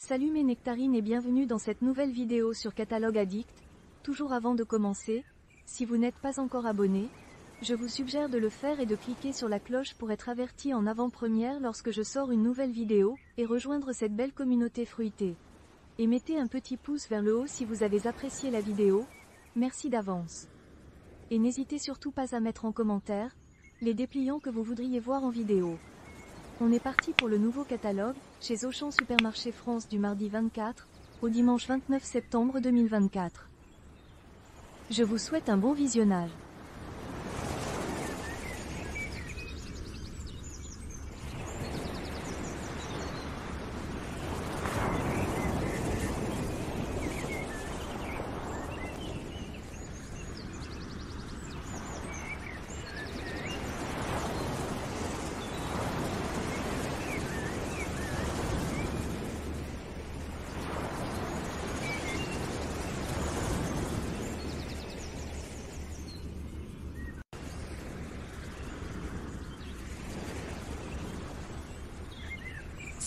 Salut mes nectarines et bienvenue dans cette nouvelle vidéo sur Catalogue Addict. Toujours avant de commencer, si vous n'êtes pas encore abonné, je vous suggère de le faire et de cliquer sur la cloche pour être averti en avant-première lorsque je sors une nouvelle vidéo, et rejoindre cette belle communauté fruitée. Et mettez un petit pouce vers le haut si vous avez apprécié la vidéo, merci d'avance. Et n'hésitez surtout pas à mettre en commentaire les dépliants que vous voudriez voir en vidéo. On est parti pour le nouveau catalogue, chez Auchan Supermarché France du mardi 24, au dimanche 29 septembre 2024. Je vous souhaite un bon visionnage.